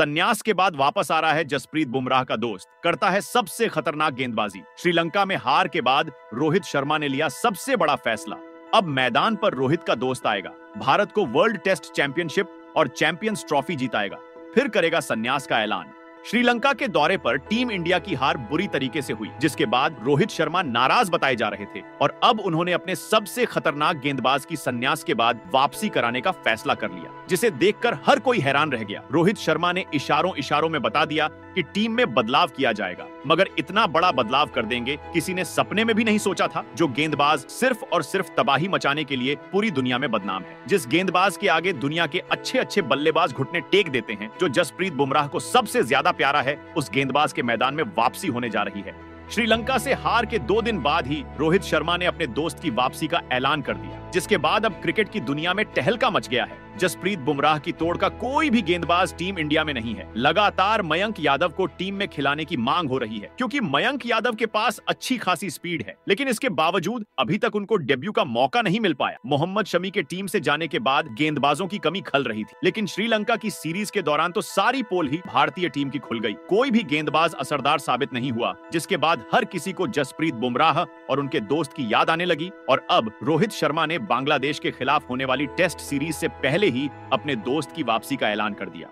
संन्यास के बाद वापस आ रहा है जसप्रीत बुमराह का दोस्त, करता है सबसे खतरनाक गेंदबाजी। श्रीलंका में हार के बाद रोहित शर्मा ने लिया सबसे बड़ा फैसला, अब मैदान पर रोहित का दोस्त आएगा, भारत को वर्ल्ड टेस्ट चैंपियनशिप और चैंपियंस ट्रॉफी जिताएगा, फिर करेगा संन्यास का ऐलान। श्रीलंका के दौरे पर टीम इंडिया की हार बुरी तरीके से हुई, जिसके बाद रोहित शर्मा नाराज बताए जा रहे थे और अब उन्होंने अपने सबसे खतरनाक गेंदबाज की संन्यास के बाद वापसी कराने का फैसला कर लिया, जिसे देखकर हर कोई हैरान रह गया। रोहित शर्मा ने इशारों में बता दिया कि टीम में बदलाव किया जाएगा, मगर इतना बड़ा बदलाव कर देंगे किसी ने सपने में भी नहीं सोचा था। जो गेंदबाज सिर्फ और सिर्फ तबाही मचाने के लिए पूरी दुनिया में बदनाम है, जिस गेंदबाज के आगे दुनिया के अच्छे बल्लेबाज घुटने टेक देते हैं, जो जसप्रीत बुमराह को सबसे ज्यादा प्यारा है, उस गेंदबाज के मैदान में वापसी होने जा रही है। श्रीलंका से हार के 2 दिन बाद ही रोहित शर्मा ने अपने दोस्त की वापसी का ऐलान कर दिया, जिसके बाद अब क्रिकेट की दुनिया में टहलका मच गया है। जसप्रीत बुमराह की तोड़ का कोई भी गेंदबाज टीम इंडिया में नहीं है। लगातार मयंक यादव को टीम में खिलाने की मांग हो रही है, क्योंकि मयंक यादव के पास अच्छी खासी स्पीड है, लेकिन इसके बावजूद अभी तक उनको डेब्यू का मौका नहीं मिल पाया। मोहम्मद शमी के टीम से जाने के बाद गेंदबाजों की कमी खल रही थी, लेकिन श्रीलंका की सीरीज के दौरान तो सारी पोल ही भारतीय टीम की खुल गई। कोई भी गेंदबाज असरदार साबित नहीं हुआ, जिसके बाद हर किसी को जसप्रीत बुमराह और उनके दोस्त की याद आने लगी और अब रोहित शर्मा ने बांग्लादेश के खिलाफ होने वाली टेस्ट सीरीज से पहले ही अपने दोस्त की वापसी का ऐलान कर दिया।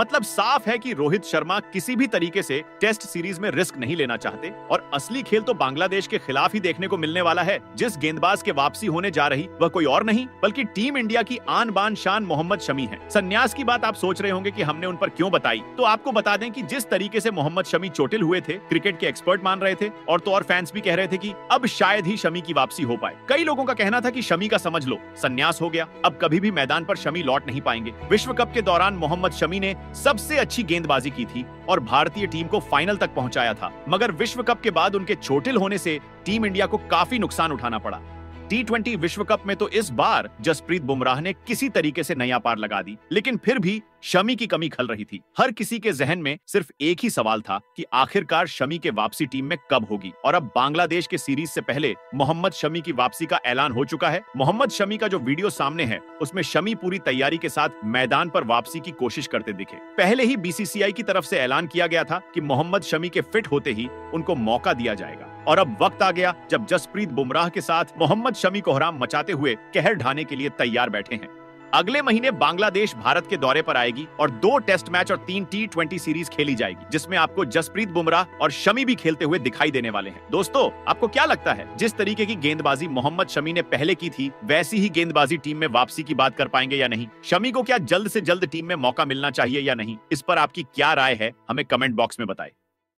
मतलब साफ है कि रोहित शर्मा किसी भी तरीके से टेस्ट सीरीज में रिस्क नहीं लेना चाहते और असली खेल तो बांग्लादेश के खिलाफ ही देखने को मिलने वाला है। जिस गेंदबाज के वापसी होने जा रही वह कोई और नहीं बल्कि टीम इंडिया की आन बान शान मोहम्मद शमी है। संन्यास की बात आप सोच रहे होंगे कि हमने उन पर क्यों बताई, तो आपको बता दें कि जिस तरीके से मोहम्मद शमी चोटिल हुए थे, क्रिकेट के एक्सपर्ट मान रहे थे और तो और फैंस भी कह रहे थे कि अब शायद ही शमी की वापसी हो पाए। कई लोगों का कहना था कि शमी का समझ लो संन्यास हो गया, अब कभी भी मैदान पर शमी लौट नहीं पाएंगे। विश्व कप के दौरान मोहम्मद शमी ने सबसे अच्छी गेंदबाजी की थी और भारतीय टीम को फाइनल तक पहुंचाया था, मगर विश्व कप के बाद उनके चोटिल होने से टीम इंडिया को काफी नुकसान उठाना पड़ा। टी20 विश्व कप में तो इस बार जसप्रीत बुमराह ने किसी तरीके से नया पार लगा दी, लेकिन फिर भी शमी की कमी खल रही थी। हर किसी के जहन में सिर्फ एक ही सवाल था कि आखिरकार शमी के वापसी टीम में कब होगी, और अब बांग्लादेश के सीरीज से पहले मोहम्मद शमी की वापसी का ऐलान हो चुका है। मोहम्मद शमी का जो वीडियो सामने है उसमें शमी पूरी तैयारी के साथ मैदान पर वापसी की कोशिश करते दिखे। पहले ही बीसीसीआई की तरफ से ऐलान किया गया था कि मोहम्मद शमी के फिट होते ही उनको मौका दिया जाएगा और अब वक्त आ गया जब जसप्रीत बुमराह के साथ मोहम्मद शमी को कोहराम मचाते हुए कहर ढाने के लिए तैयार बैठे हैं। अगले महीने बांग्लादेश भारत के दौरे पर आएगी और 2 टेस्ट मैच और 3 टी20 सीरीज खेली जाएगी, जिसमें आपको जसप्रीत बुमराह और शमी भी खेलते हुए दिखाई देने वाले हैं। दोस्तों, आपको क्या लगता है जिस तरीके की गेंदबाजी मोहम्मद शमी ने पहले की थी वैसी ही गेंदबाजी टीम में वापसी की बात कर पाएंगे या नहीं? शमी को क्या जल्द से जल्द टीम में मौका मिलना चाहिए या नहीं? इस पर आपकी क्या राय है, हमें कमेंट बॉक्स में बताएं।